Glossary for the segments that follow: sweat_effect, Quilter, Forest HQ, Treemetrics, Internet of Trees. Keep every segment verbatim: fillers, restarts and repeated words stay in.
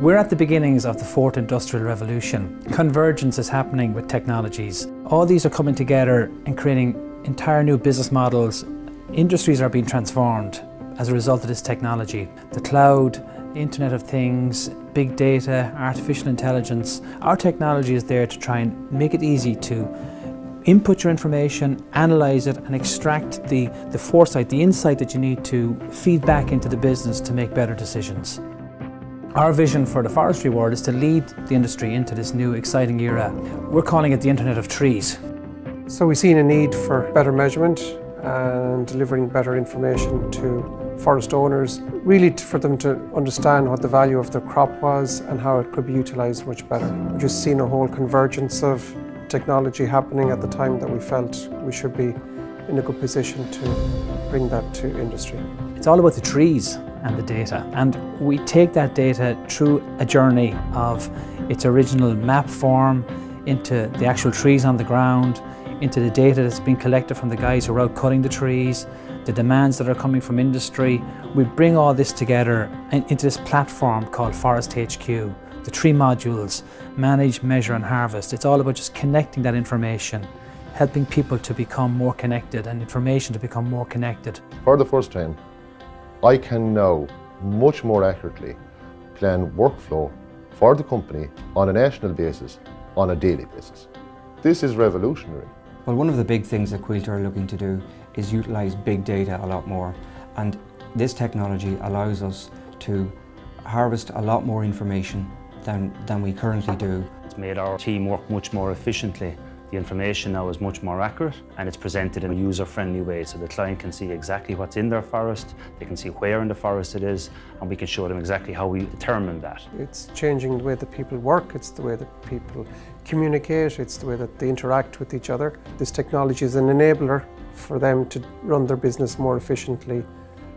We're at the beginnings of the fourth industrial revolution. Convergence is happening with technologies. All these are coming together and creating entire new business models. Industries are being transformed as a result of this technology. The cloud, Internet of Things, big data, artificial intelligence. Our technology is there to try and make it easy to input your information, analyse it and extract the, the foresight, the insight that you need to feed back into the business to make better decisions. Our vision for the forestry world is to lead the industry into this new exciting era. We're calling it the Internet of Trees. So we've seen a need for better measurement and delivering better information to forest owners, really for them to understand what the value of their crop was and how it could be utilised much better. We've just seen a whole convergence of technology happening at the time that we felt we should be in a good position to bring that to industry. It's all about the trees and the data, and we take that data through a journey of its original map form into the actual trees on the ground, into the data that's been collected from the guys who are out cutting the trees, the demands that are coming from industry. We bring all this together into this platform called Forest H Q. The three modules: manage, measure and harvest. It's all about just connecting that information, helping people to become more connected and information to become more connected. For the first time, I can now much more accurately plan workflow for the company on a national basis, on a daily basis. This is revolutionary. Well, one of the big things that Quilter are looking to do is utilise big data a lot more, and this technology allows us to harvest a lot more information than, than we currently do. It's made our team work much more efficiently. The information now is much more accurate and it's presented in a user-friendly way, so the client can see exactly what's in their forest, they can see where in the forest it is, and we can show them exactly how we determine that. It's changing the way that people work, it's the way that people communicate, it's the way that they interact with each other. This technology is an enabler for them to run their business more efficiently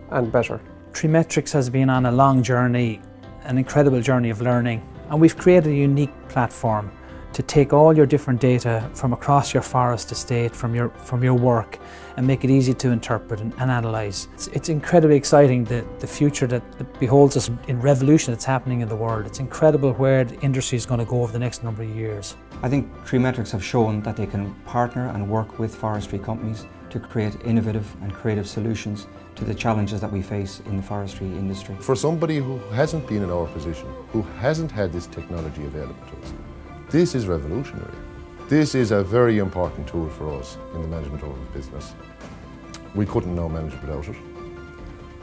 and better. Treemetrics has been on a long journey, an incredible journey of learning, and we've created a unique platform to take all your different data from across your forest estate, from your, from your work, and make it easy to interpret and, and analyse. It's, it's incredibly exciting, the, the future that, that beholds us in revolution that's happening in the world. It's incredible where the industry is going to go over the next number of years. I think Treemetrics have shown that they can partner and work with forestry companies to create innovative and creative solutions to the challenges that we face in the forestry industry. For somebody who hasn't been in our position, who hasn't had this technology available to us, this is revolutionary. This is a very important tool for us in the management of the business. We couldn't now manage without it,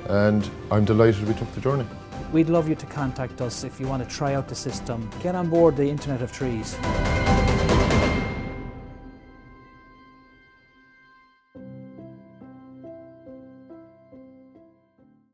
and I'm delighted we took the journey. We'd love you to contact us if you want to try out the system. Get on board the Internet of Trees.